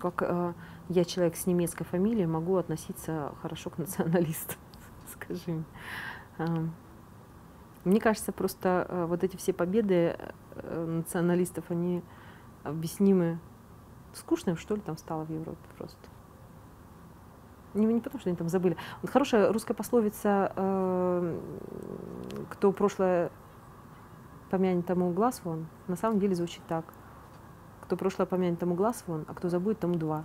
как я, человек с немецкой фамилией, могу относиться хорошо к националистам, скажи мне. Мне кажется, просто вот эти все победы националистов, они объяснимы скучным, что ли, там стало в Европе просто. Не потому, что они там забыли. Вот хорошая русская пословица «Кто прошлое помянет, тому глаз вон», на самом деле звучит так. Кто прошлое помянет, тому глаз вон, а кто забудет, тому два.